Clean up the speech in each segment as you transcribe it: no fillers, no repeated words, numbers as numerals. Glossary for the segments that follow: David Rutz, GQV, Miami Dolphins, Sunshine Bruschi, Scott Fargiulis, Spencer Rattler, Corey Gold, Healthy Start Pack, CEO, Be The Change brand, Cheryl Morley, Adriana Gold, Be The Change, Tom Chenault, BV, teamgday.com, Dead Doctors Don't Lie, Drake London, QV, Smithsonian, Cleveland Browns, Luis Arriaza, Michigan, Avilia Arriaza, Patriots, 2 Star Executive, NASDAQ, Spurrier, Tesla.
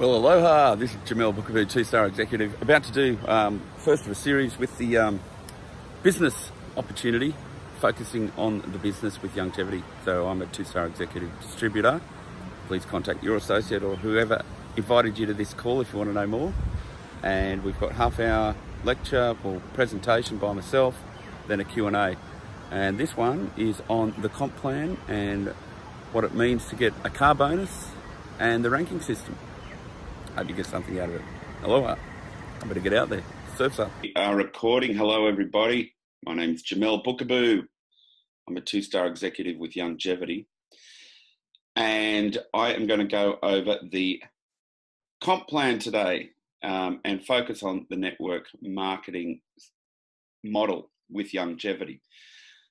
Well, aloha, this is Jamel Boukabou, two-star executive, about to do first of a series with the business opportunity, focusing on the business with Youngevity. So I'm a two-star executive distributor. Please contact your associate or whoever invited you to this call if you want to know more. And we've got half-hour lecture or presentation by myself, then a Q&A. And this one is on the comp plan and what it means to get a car bonus and the ranking system. Hope you get something out of it. Aloha. I better get out there. Surf's up. We are recording. Hello, everybody. My name's Jamel Boukabou. I'm a two-star executive with Youngevity. And I am going to go over the comp plan today and focus on the network marketing model with Youngevity.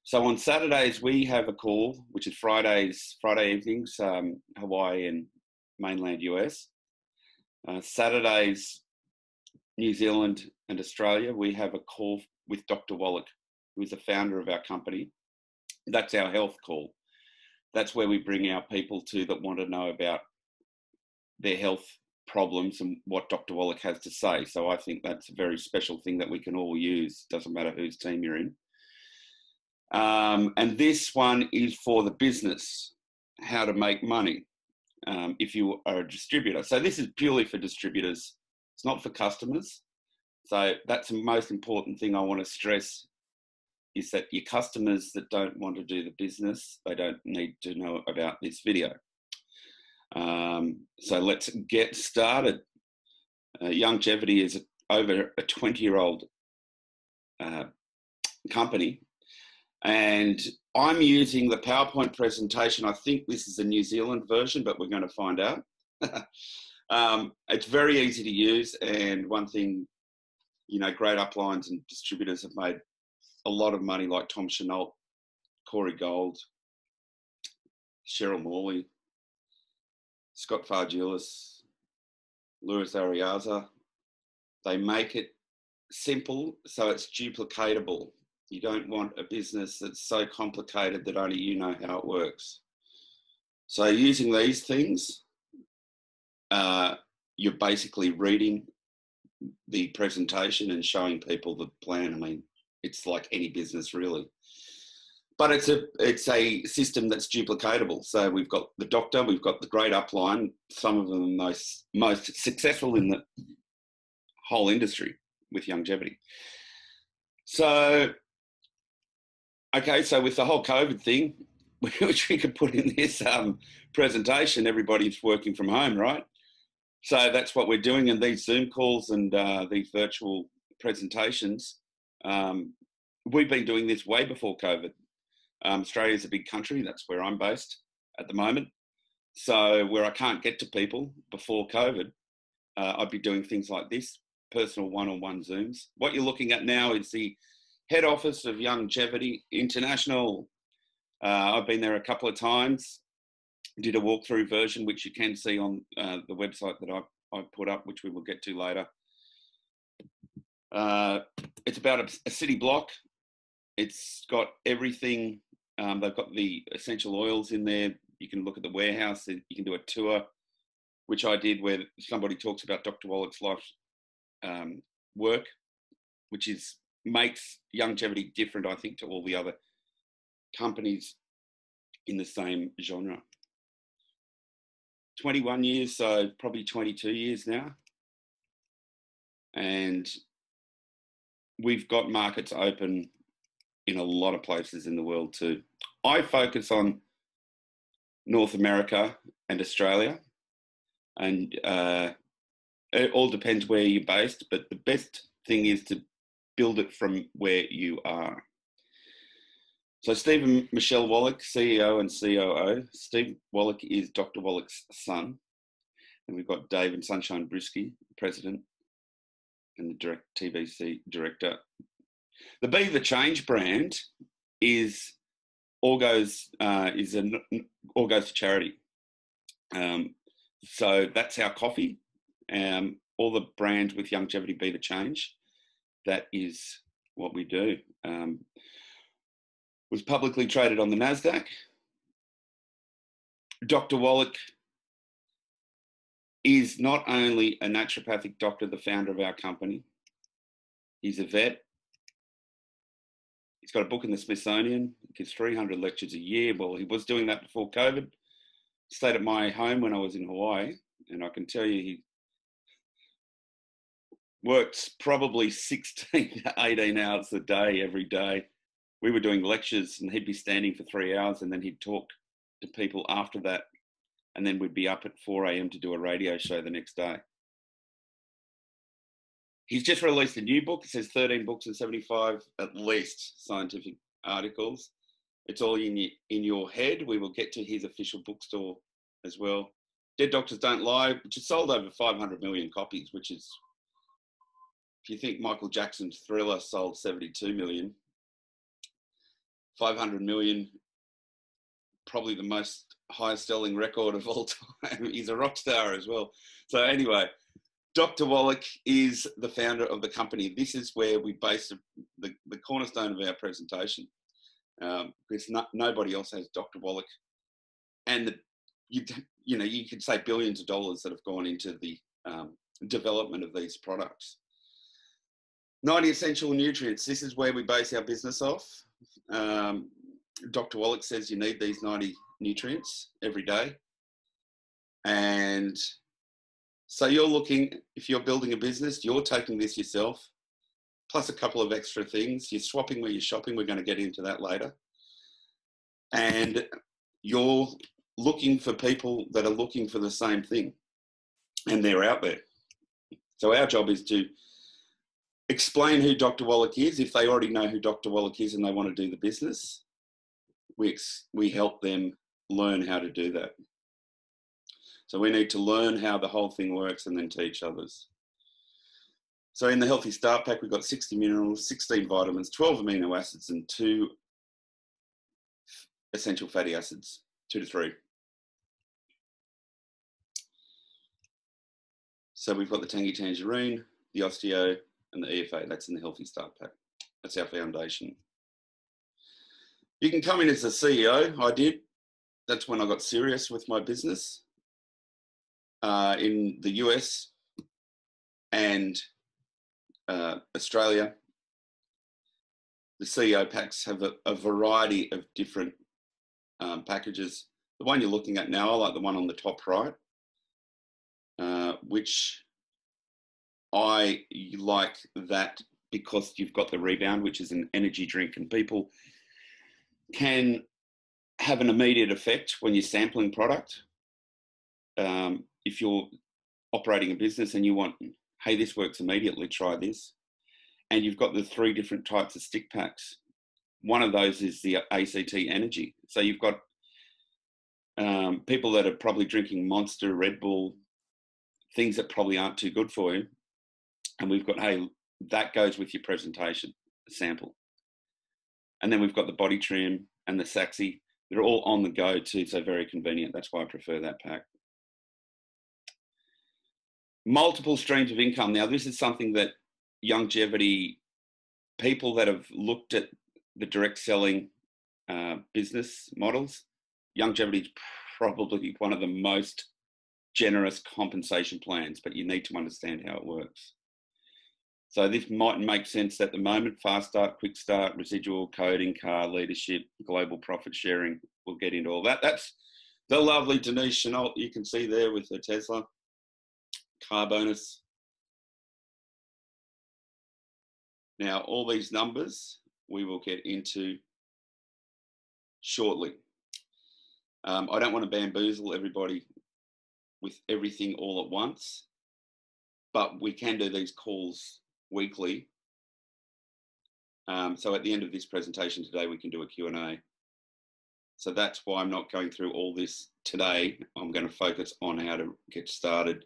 So on Saturdays, we have a call, which is Friday evenings, Hawaii and mainland US. Saturdays, New Zealand and Australia, we have a call with Dr. Wallach, who is the founder of our company. That's our health call. That's where we bring our people to that want to know about their health problems and what Dr. Wallach has to say. So I think that's a very special thing that we can all use. Doesn't matter whose team you're in. And this one is for the business, how to make money if you are a distributor. So this is purely for distributors. It's not for customers. So that's the most important thing I want to stress is that your customers that don't want to do the business, they don't need to know about this video. So let's get started. Youngevity is over a 20-year-old company. And I'm using the PowerPoint presentation. I think this is the New Zealand version, but we're going to find out. It's very easy to use. And one thing, you know, great uplines and distributors have made a lot of money, like Tom Chenault, Corey Gold, Cheryl Morley, Scott Fargiulis, Luis Arriaza. They make it simple so it's duplicatable. You don't want a business that's so complicated that only you know how it works. So using these things, you're basically reading the presentation and showing people the plan. I mean, it's like any business really. But it's a system that's duplicatable. So we've got the doctor, we've got the great upline, some of them the most successful in the whole industry with Youngevity. So okay, so with the whole COVID thing, which we could put in this presentation, everybody's working from home, right? So that's what we're doing in these Zoom calls and these virtual presentations. We've been doing this way before COVID. Australia's a big country. That's where I'm based at the moment. So where I can't get to people before COVID, I'd be doing things like this, personal one-on-one Zooms. What you're looking at now is the head office of Youngevity International. I've been there a couple of times, did a walkthrough version, which you can see on the website that I've put up, which we will get to later. It's about a city block. It's got everything. They've got the essential oils in there. You can look at the warehouse. You can do a tour, which I did, where somebody talks about Dr. Wallach's life work, which is makes Youngevity different, I think, to all the other companies in the same genre. 21 years, so probably 22 years now. And we've got markets open in a lot of places in the world too. I focus on North America and Australia, and it all depends where you're based, but the best thing is to build it from where you are. So Steve and Michelle Wallach, CEO and COO. Steve Wallach is Dr. Wallach's son. And we've got Dave and Sunshine Bruschi, president and the direct TVC director. The Be The Change brand all goes to charity. So that's our coffee. All the brands with Youngevity Be The Change. That is what we do. Was publicly traded on the NASDAQ. Dr. Wallach is not only a naturopathic doctor, the founder of our company, he's a vet. He's got a book in the Smithsonian. He gives 300 lectures a year. Well, he was doing that before COVID. Stayed at my home when I was in Hawaii, and I can tell you he worked probably 16 to 18 hours a day, every day. We were doing lectures and he'd be standing for 3 hours and then he'd talk to people after that. And then we'd be up at 4 a.m. to do a radio show the next day. He's just released a new book. It says 13 books and 75, at least, scientific articles. It's all in your head. We will get to his official bookstore as well. Dead Doctors Don't Lie, which has sold over 500 million copies, which is, if you think Michael Jackson's Thriller sold 72 million, 500 million, probably the most highest selling record of all time. He's a rock star as well. So anyway, Dr. Wallach is the founder of the company. This is where we base the cornerstone of our presentation, because nobody else has Dr. Wallach. And you could say billions of dollars that have gone into the development of these products. 90 essential nutrients. This is where we base our business off. Dr. Wallach says you need these 90 nutrients every day. And so you're looking, if you're building a business, you're taking this yourself, plus a couple of extra things. You're swapping where you're shopping. We're going to get into that later. And you're looking for people that are looking for the same thing. And they're out there. So our job is to explain who Dr. Wallach is. If they already know who Dr. Wallach is and they want to do the business, we help them learn how to do that. So we need to learn how the whole thing works and then teach others. So in the Healthy Start Pack, we've got 60 minerals, 16 vitamins, 12 amino acids, and 2 essential fatty acids, 2 to 3. So we've got the tangy tangerine, the osteo, and the EFA. That's in the Healthy Start Pack. That's our foundation. You can come in as a CEO. I did. That's when I got serious with my business in the US and Australia. The CEO packs have a variety of different packages. The one you're looking at now, I like the one on the top right, which I like that because you've got the Rebound, which is an energy drink, and people can have an immediate effect when you're sampling product. If you're operating a business and you want, hey, this works immediately, try this. And you've got the 3 different types of stick packs. One of those is the ACT Energy. So you've got people that are probably drinking Monster, Red Bull, things that probably aren't too good for you. And we've got, hey, that goes with your presentation, a sample. And then we've got the Body Trim and the Saxi. They're all on the go too, so very convenient. That's why I prefer that pack. Multiple streams of income. Now, this is something that Youngevity, people that have looked at the direct selling business models, Youngevity is probably one of the most generous compensation plans, but you need to understand how it works. So this might make sense at the moment. Fast start, quick start, residual, coding, car, leadership, global profit sharing. We'll get into all that. That's the lovely Denise Chenault you can see there with her Tesla, car bonus. Now, all these numbers we will get into shortly. I don't want to bamboozle everybody with everything all at once, but we can do these calls weekly. So at the end of this presentation today, we can do a Q&A. So that's why I'm not going through all this today. I'm going to focus on how to get started.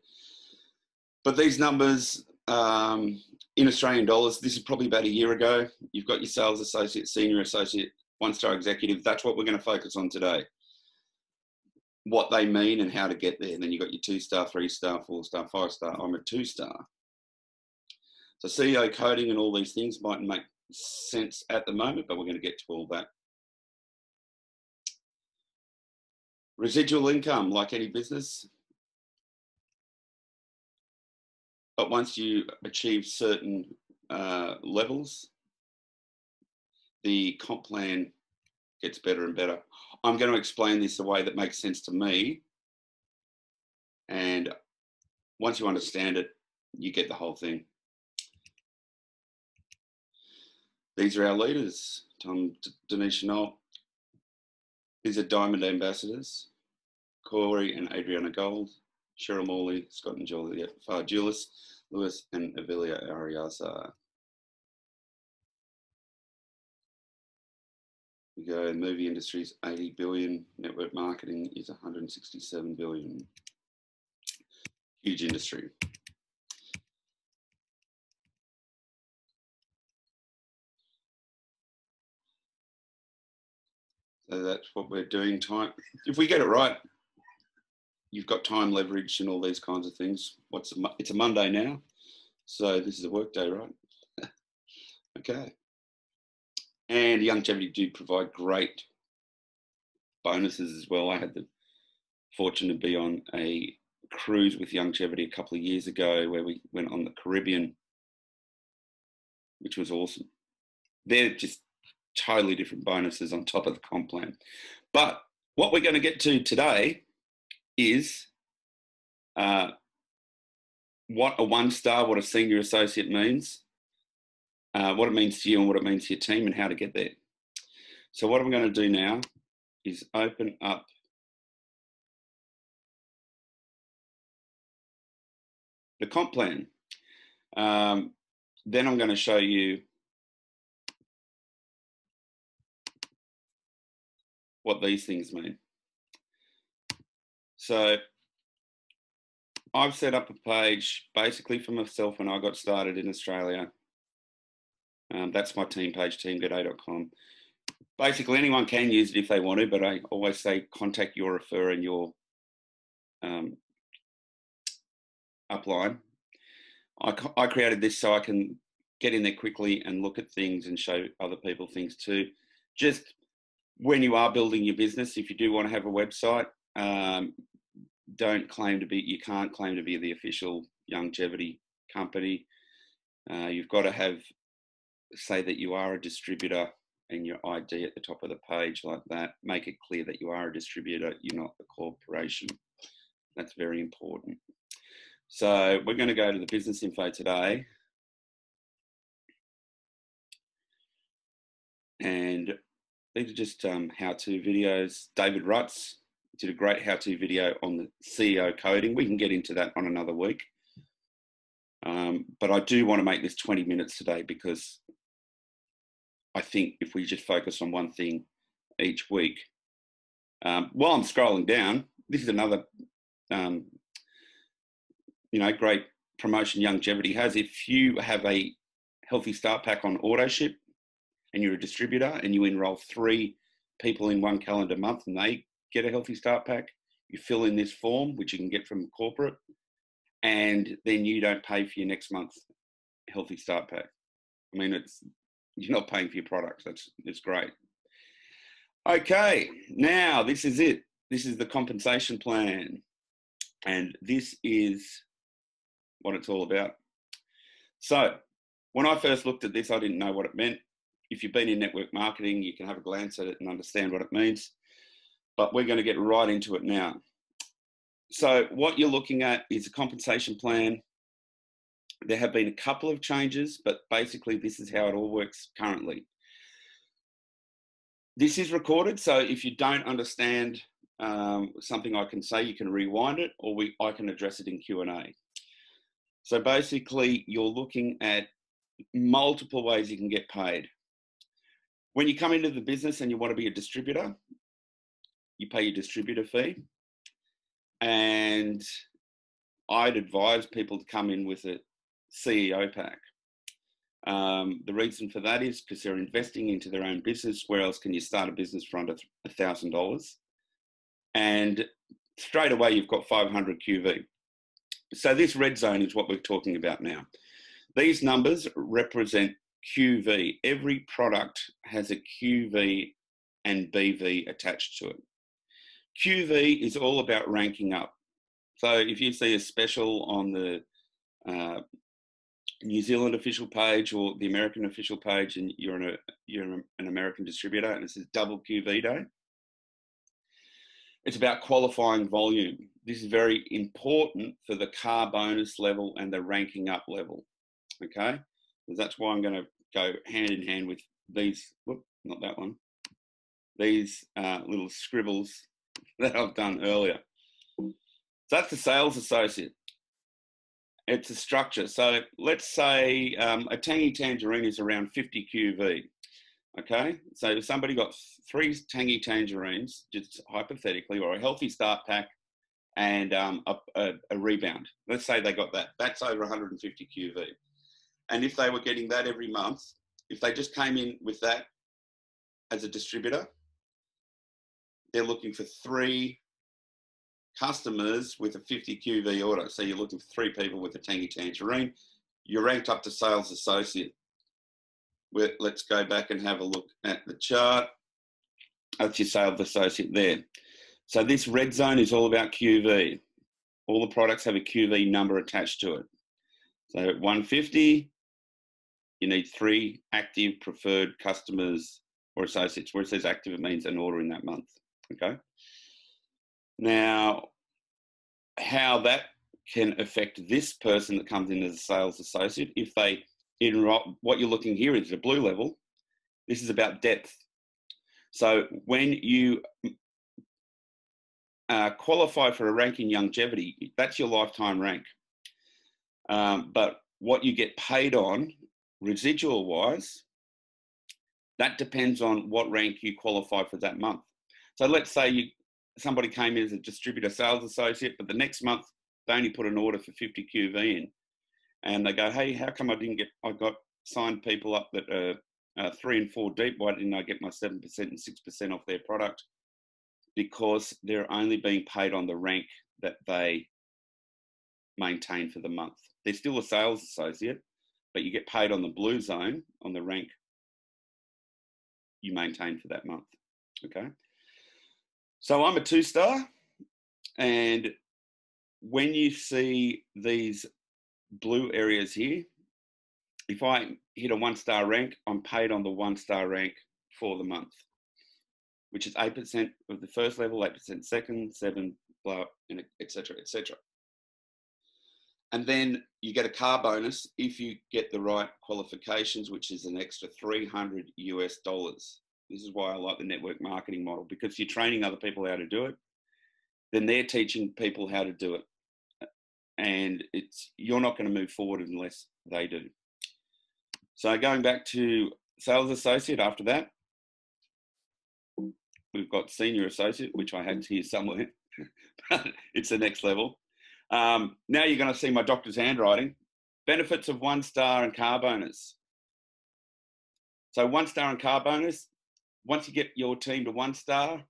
But these numbers in Australian dollars, this is probably about a year ago. You've got your sales associate, senior associate, 1-star executive. That's what we're going to focus on today. What they mean and how to get there. And then you've got your 2-star, 3-star, 4-star, 5-star. I'm a 2-star. So CEO coding and all these things might make sense at the moment, but we're going to get to all that. Residual income, like any business, But once you achieve certain levels, the comp plan gets better and better. I'm going to explain this the way that makes sense to me. And once you understand it, you get the whole thing. These are our leaders, Tom, Denise Chenault. These are Diamond Ambassadors, Corey and Adriana Gold, Cheryl Morley, Scott and Joel Fardulis, Luis and Avilia Arriaza. We go, movie industry's 80 billion, network marketing is 167 billion. Huge industry. So that's what we're doing. Time, if we get it right, you've got time leverage and all these kinds of things. It's a Monday now, so this is a work day, right? Okay. And Youngevity do provide great bonuses as well. I had the fortune to be on a cruise with Youngevity a couple of years ago where we went on the Caribbean, which was awesome. They're just totally different bonuses on top of the comp plan. But what we're going to get to today is what a one-star, what a senior associate means, what it means to you and what it means to your team and how to get there. So what I'm going to do now is open up the comp plan. Then I'm going to show you what these things mean. So I've set up a page basically for myself when I got started in Australia. That's my team page, teamgday.com. Basically anyone can use it if they want to, but I always say contact your referrer and your upline. I created this so I can get in there quickly and look at things and show other people things too. Just when you are building your business, if you do want to have a website, you can't claim to be the official Youngevity company. You've got to say that you are a distributor and your ID at the top of the page like that. Make it clear that you are a distributor, you're not the corporation. That's very important. So we're going to go to the business info today. And these are just how-to videos. David Rutz did a great how-to video on the CEO coding. We can get into that on another week. But I do want to make this 20 minutes today because I think if we just focus on one thing each week. While I'm scrolling down, this is another great promotion Youngevity has. If you have a Healthy Start Pack on auto ship, and you're a distributor and you enroll 3 people in one calendar month and they get a Healthy Start Pack, you fill in this form, which you can get from corporate, and then you don't pay for your next month's Healthy Start Pack. I mean, you're not paying for your products. It's great. Okay, now this is it. This is the compensation plan. And this is what it's all about. So when I first looked at this, I didn't know what it meant. If you've been in network marketing, you can have a glance at it and understand what it means. But we're going to get right into it now. So what you're looking at is a compensation plan. There have been a couple of changes, but basically this is how it all works currently. This is recorded, so if you don't understand something I can say, you can rewind it, or I can address it in Q&A. So basically, you're looking at multiple ways you can get paid. When you come into the business and you want to be a distributor, you pay your distributor fee. And I'd advise people to come in with a CEO pack. The reason for that is because they're investing into their own business. Where else can you start a business for under $1,000? And straight away, you've got 500 QV. So this red zone is what we're talking about now. These numbers represent QV. Every product has a QV and BV attached to it. QV is all about ranking up. So if you see a special on the New Zealand official page or the American official page, and you're an American distributor, and this is double QV day. It's about qualifying volume. This is very important for the car bonus level and the ranking up level, okay? Because that's why I'm going to go hand in hand with these, whoop, not that one, these little scribbles that I've done earlier. So that's the sales associate. It's a structure. So let's say a tangy tangerine is around 50 QV. Okay, so if somebody got 3 tangy tangerines, just hypothetically, or a healthy start pack and a rebound. Let's say they got that. That's over 150 QV. And if they were getting that every month, if they just came in with that as a distributor, they're looking for 3 customers with a 50 QV order. So you're looking for 3 people with a tangy tangerine. You're ranked up to sales associate. Let's go back and have a look at the chart. That's your sales associate there. So this red zone is all about QV. All the products have a QV number attached to it. So at 150, you need 3 active preferred customers or associates. Where it says active, it means an order in that month, okay? Now, how that can affect this person that comes in as a sales associate, if they enroll, what you're looking here is the blue level. This is about depth. So when you qualify for a rank in Youngevity, that's your lifetime rank. But what you get paid on, residual-wise, that depends on what rank you qualify for that month. So let's say somebody came in as a distributor sales associate, but the next month they only put an order for 50 QV in. And they go, hey, how come I got signed people up that are 3 and 4 deep? Why didn't I get my 7% and 6% off their product? Because they're only being paid on the rank that they maintain for the month. They're still a sales associate, but you get paid on the blue zone on the rank you maintain for that month, okay? So I'm a 2-star, and when you see these blue areas here, if I hit a 1-star rank, I'm paid on the 1-star rank for the month, which is 8% of the first level, 8% second, 7, blah, and et cetera, et cetera. And then you get a car bonus if you get the right qualifications, which is an extra $300 US. This is why I like the network marketing model, because you're training other people how to do it, then they're teaching people how to do it. And you're not going to move forward unless they do. So going back to sales associate after that, we've got senior associate, which I had here somewhere, but it's the next level. Now you're going to see my doctor's handwriting. Benefits of 1-star and car bonus. So 1-star and car bonus, once you get your team to 1-star,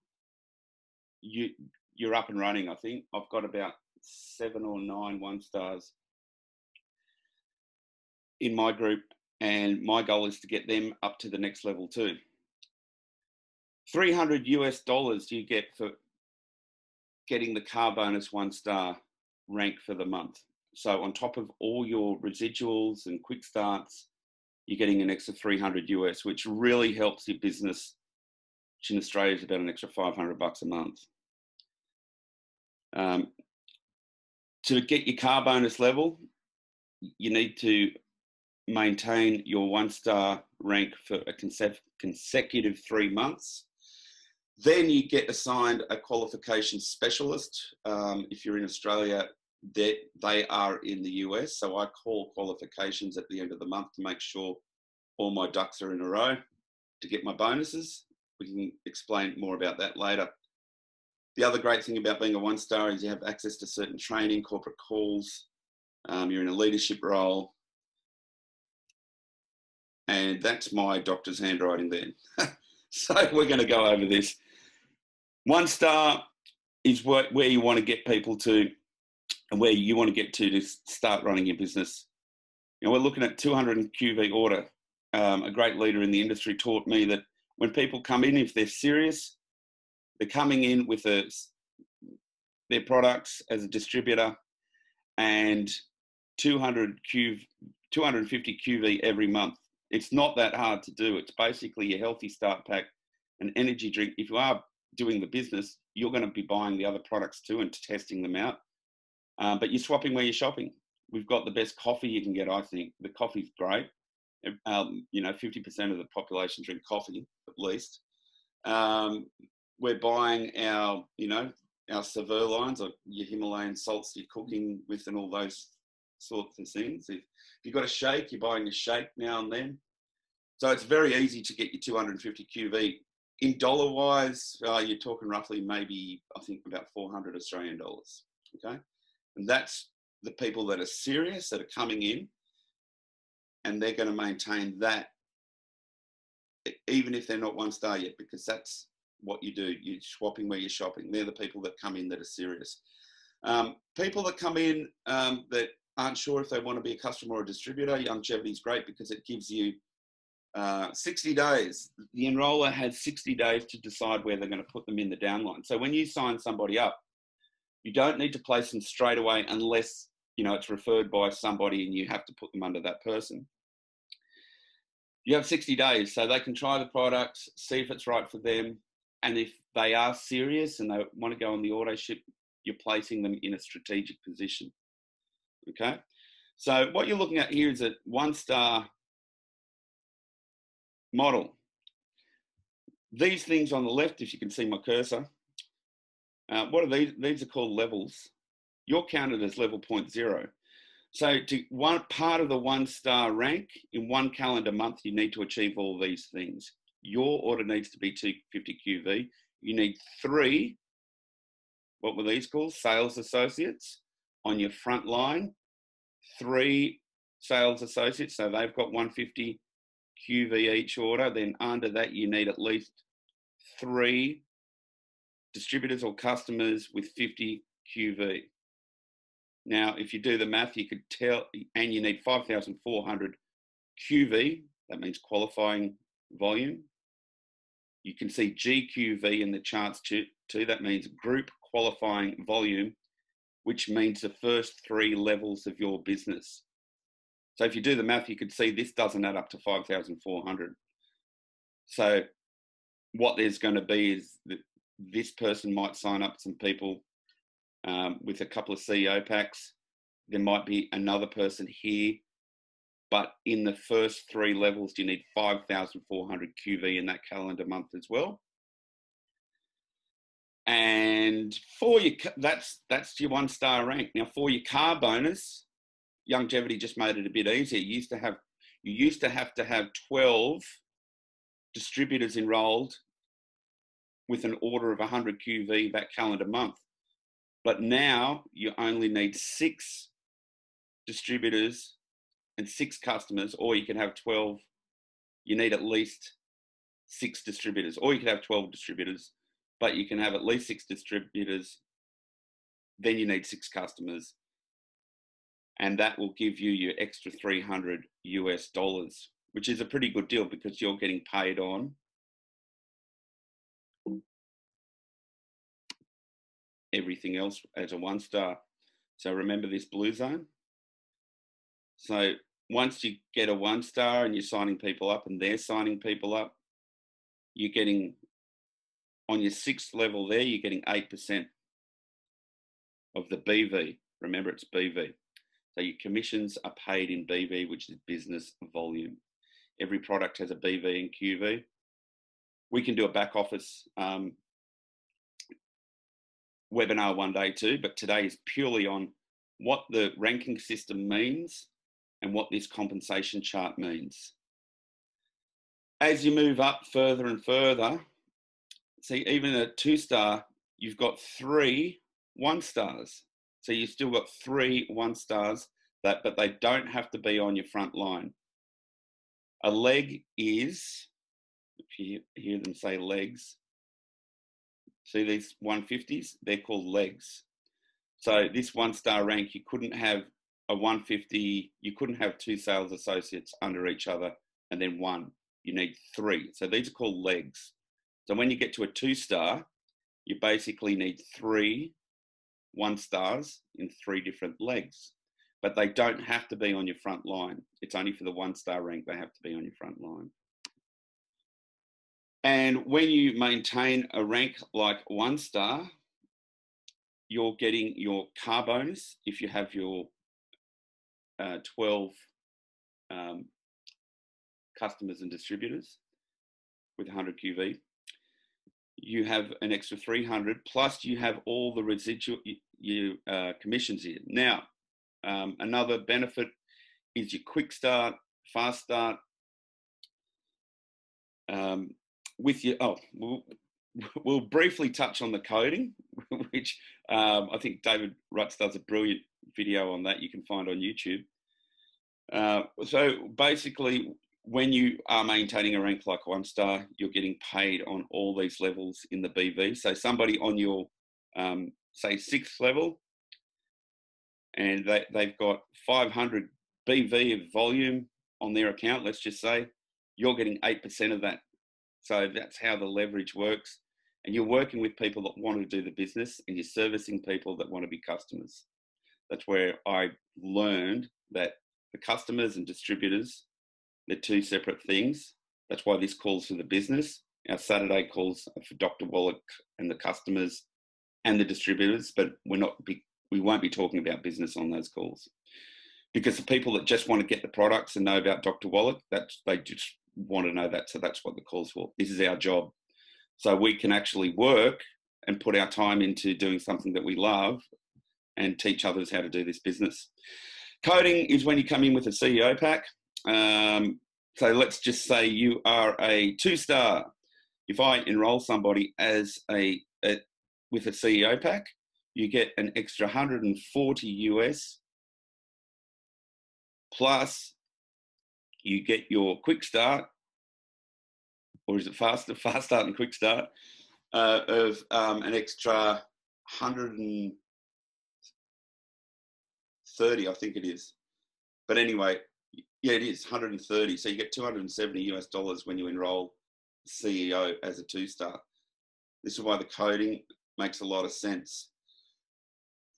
you're up and running, I think. I've got about 7 or 9 1-stars in my group, and my goal is to get them up to the next level too. $300 US you get for getting the car bonus 1-star rank for the month. So on top of all your residuals and quick starts, you're getting an extra $300 US, which really helps your business, which in Australia is about an extra $500 a month. To get your car bonus level, you need to maintain your 1-star rank for a consecutive 3 months. Then you get assigned a qualification specialist. If you're in Australia, they are in the US. So I call qualifications at the end of the month to make sure all my ducks are in a row to get my bonuses. We can explain more about that later. The other great thing about being a 1-star is you have access to certain training, corporate calls, you're in a leadership role. And that's my doctor's handwriting there. So we're going to go over this. 1-star is where you want to get people to and where you want to get to start running your business. You know, we're looking at 200 QV order. A great leader in the industry taught me that when people come in, if they're serious, they're coming in with their products as a distributor, and 250 QV every month. It's not that hard to do. It's basically your Healthy Start Pack, an energy drink. If you are doing the business, you're going to be buying the other products too and testing them out. But you're swapping where you're shopping. We've got the best coffee you can get, I think. The coffee's great. 50% of the population drink coffee, at least. We're buying our Severe lines, or your Himalayan salts you're cooking with and all those sorts of things. If you've got a shake, you're buying a shake now and then. So it's very easy to get your 250 QV. In dollar-wise, you're talking roughly maybe, I think, about 400 Australian dollars, okay? And that's the people that are serious, that are coming in, and they're going to maintain that even if they're not one star yet, because that's what you do. You're swapping where you're shopping. They're the people that come in that are serious. People that come in that aren't sure if they want to be a customer or a distributor, Youngevity is great because it gives you 60 days. The enroller has 60 days to decide where they're going to put them in the downline. So when you sign somebody up, you don't need to place them straight away unless it's referred by somebody and you have to put them under that person. You have 60 days, so they can try the products, see if it's right for them. And if they are serious and they want to go on the auto ship, you're placing them in a strategic position, okay? So what you're looking at here is a one-star model. These things on the left, if you can see my cursor, what are these? These are called levels. You're counted as level 0.0. So to one part of the one-star rank, in one calendar month, you need to achieve all these things. Your order needs to be 250 QV. You need 3, what were these called? Sales associates on your front line. 3 sales associates, so they've got 150 QV each order. Then under that, you need at least 3 distributors or customers with 50 QV. Now, if you do the math, you could tell, and you need 5,400 QV, that means qualifying volume. You can see GQV in the charts too, that means group qualifying volume, which means the first 3 levels of your business. So if you do the math, you could see this doesn't add up to 5,400. So what there's going to be is that this person might sign up some people with a couple of CEO packs. There might be another person here, but in the first 3 levels, you need 5,400 QV in that calendar month as well. And for your, that's your one-star rank. Now, for your car bonus, Youngevity just made it a bit easier. You used to have 12 distributors enrolled with an order of 100 QV that calendar month. But now you only need 6 distributors and 6 customers, or you can have 12. You need at least 6 distributors, or you can have 12 distributors, but you can have at least 6 distributors. Then you need 6 customers. And that will give you your extra $300 US, which is a pretty good deal because you're getting paid on everything else as a one star. So remember this blue zone. So once you get a one star and you're signing people up and they're signing people up, you're getting, on your 6th level there, you're getting 8% of the BV. Remember, it's BV. So your commissions are paid in BV, which is business volume. Every product has a BV and QV. We can do a back office webinar one day too, but today is purely on what the ranking system means and what this compensation chart means. As you move up further and further, see, even a 2-star, you've got 3 1-stars. So you've still got 3 1-stars, but they don't have to be on your front line. A leg is, if you hear them say legs, see these 150s? They're called legs. So this 1-star rank, you couldn't have a 150, you couldn't have 2 sales associates under each other and then 1. You need 3. So these are called legs. So when you get to a 2-star, you basically need 3 1-stars in 3 different legs. but they don't have to be on your front line. It's only for the 1-star rank they have to be on your front line. And when you maintain a rank like 1-star, you're getting your car bonus if you have your 12 customers and distributors with 100 QV. You have an extra 300, plus you have all the residual commissions here. Now, another benefit is your quick start, fast start. We'll briefly touch on the coding, which I think David Rutz does a brilliant video on that you can find on YouTube. So basically, when you are maintaining a rank like 1-star, you're getting paid on all these levels in the BV. So somebody on your, say, 6th level, and they've got 500 BV of volume on their account, let's just say, you're getting 8% of that. So that's how the leverage works. And you're working with people that want to do the business, and you're servicing people that want to be customers. That's where I learned that the customers and distributors, they're two separate things. That's why this calls for the business. Our Saturday calls are for Dr. Wallach and the customers and the distributors, but we won't be talking about business on those calls, because the people that just want to get the products and know about Dr. Wallach, they just want to know that. So that's what the call's for. This is our job. So we can actually work and put our time into doing something that we love and teach others how to do this business. Coding is when you come in with a CEO pack. So let's just say you are a 2-star. If I enroll somebody as with a CEO pack, you get an extra 140 US, plus you get your quick start, or is it fast start and quick start, of an extra 130, I think it is. But anyway, yeah, it is 130. So you get $270 US when you enroll CEO as a 2-star. This is why the coding makes a lot of sense.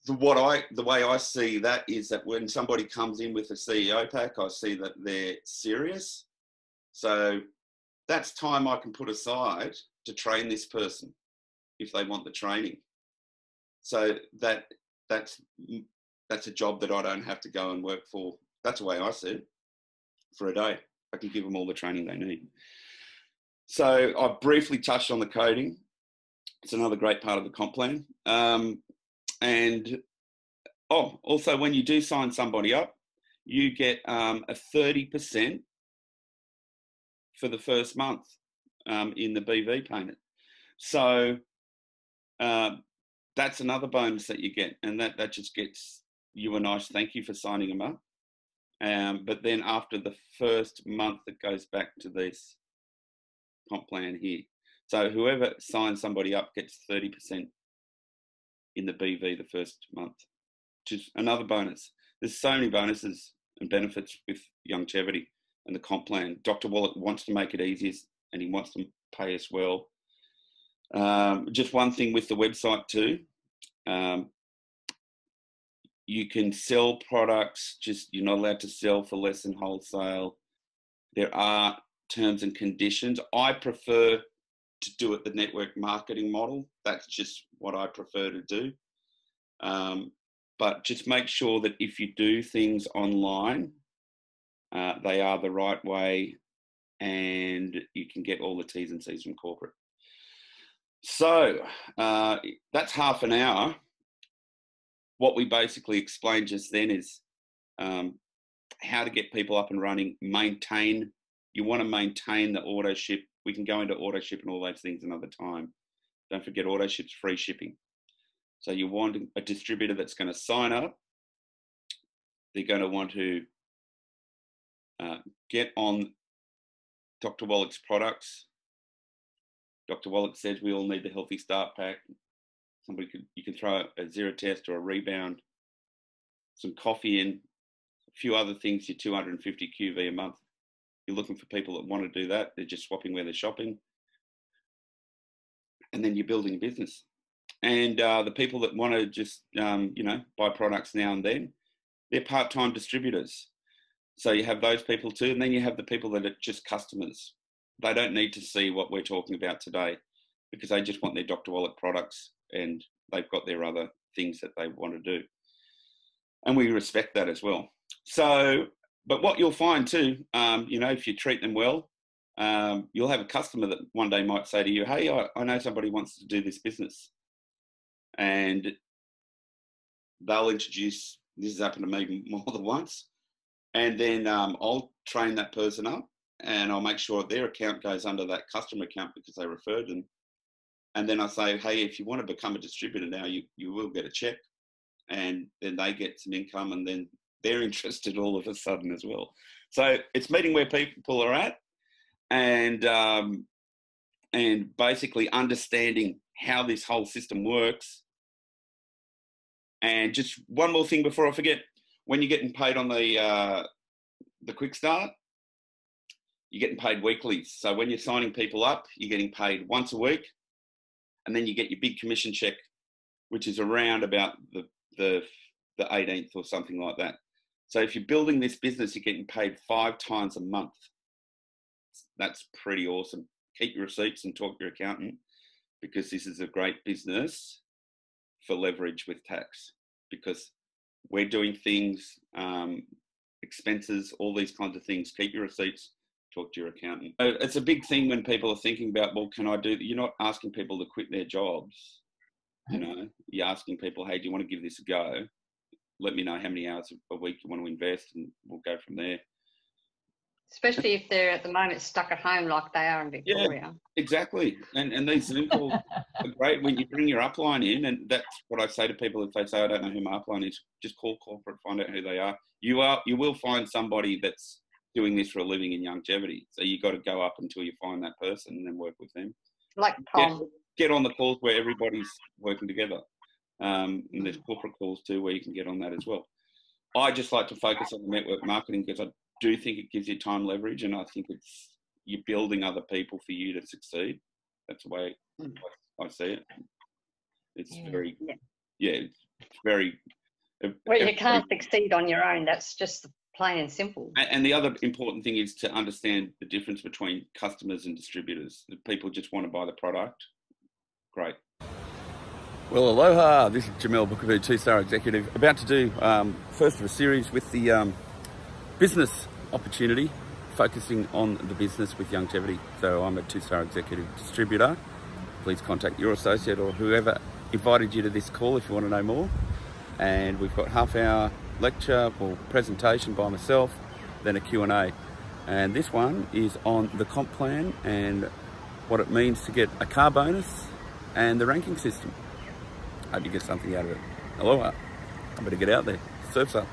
The way I see that is that when somebody comes in with a CEO pack, I see that they're serious. So that's time I can put aside to train this person if they want the training. So that's a job that I don't have to go and work for. That's the way I see it. For a day, I can give them all the training they need. So I briefly touched on the coding. It's another great part of the comp plan. Also, when you do sign somebody up, you get a 30% for the first month in the BV payment. So that's another bonus that you get, and that just gets you a nice thank you for signing them up. But then after the first month, it goes back to this comp plan here. So whoever signs somebody up gets 30% in the BV the first month, which is another bonus. There's so many bonuses and benefits with Youngevity and the comp plan. Dr. Wallach wants to make it easier, and he wants to pay us well. Just one thing with the website too. You can sell products, just you're not allowed to sell for less than wholesale. There are terms and conditions. I prefer to do it the network marketing model. That's just what I prefer to do. But just make sure that if you do things online, they are the right way, and you can get all the T's and C's from corporate. So that's half an hour. What we basically explained just then is how to get people up and running, maintain. You want to maintain the auto ship. We can go into auto ship and all those things another time. Don't forget, auto ship's free shipping. So you want a distributor that's going to sign up. They're going to want to get on Dr. Wallach's products. Dr. Wallach says we all need the Healthy Start Pack. You can throw a zero test or a rebound, some coffee in, a few other things, your 250 QV a month. You're looking for people that want to do that. They're just swapping where they're shopping. And then you're building a business. And the people that want to just, buy products now and then, They're part-time distributors. So you have those people too. And then you have the people that are just customers. They don't need to see what we're talking about today because they just want their Dr. Wallach products and they've got their other things that they want to do. And we respect that as well. So, but what you'll find too, you know, if you treat them well, you'll have a customer that one day might say to you, hey, I know somebody wants to do this business. And they'll introduce, this has happened to me more than once. And then I'll train that person up and I'll make sure their account goes under that customer account because they referred them. And then I say, hey, if you want to become a distributor now, you will get a check. And then they get some income and then they're interested all of a sudden as well. So it's meeting where people are at and basically understanding how this whole system works. And just one more thing before I forget, when you're getting paid on the Quick Start, you're getting paid weekly. So when you're signing people up, you're getting paid once a week, and then you get your big commission check, which is around about the 18th or something like that. So if you're building this business, you're getting paid 5 times a month. That's pretty awesome. Keep your receipts and talk to your accountant because this is a great business for leverage with tax because we're doing things, expenses, all these kinds of things. Keep your receipts, talk to your accountant. It's a big thing when people are thinking about, well, can I do that? You're not asking people to quit their jobs. You know, you're asking people, hey, do you want to give this a go? Let me know how many hours a week you want to invest and we'll go from there. Especially if they're at the moment stuck at home like they are in Victoria. Yeah, exactly. And these Zoom calls are great when you bring your upline in. And that's what I say to people if they say, I don't know who my upline is, just call corporate, find out who they are. You will find somebody that's doing this for a living in Youngevity. So you've got to go up until you find that person and then work with them. Like Tom. Get on the calls where everybody's working together. And there's corporate calls too where you can get on that as well. I just like to focus on the network marketing because I do think it gives you time leverage and I think it's you're building other people for you to succeed. That's the way I see it. Well, you can't succeed on your own. That's just plain and simple. And the other important thing is to understand the difference between customers and distributors. The people just want to buy the product. Great. Well, aloha. This is Jamel Boukabou, two-star executive, about to do first of a series with the business opportunity, focusing on the business with Youngevity. So I'm a two-star executive distributor. Please contact your associate or whoever invited you to this call if you want to know more. And we've got half-hour lecture or presentation by myself, then a Q&A. And this one is on the comp plan and what it means to get a car bonus and the ranking system. Hope you get something out of it. Aloha. I better get out there. Surf's up.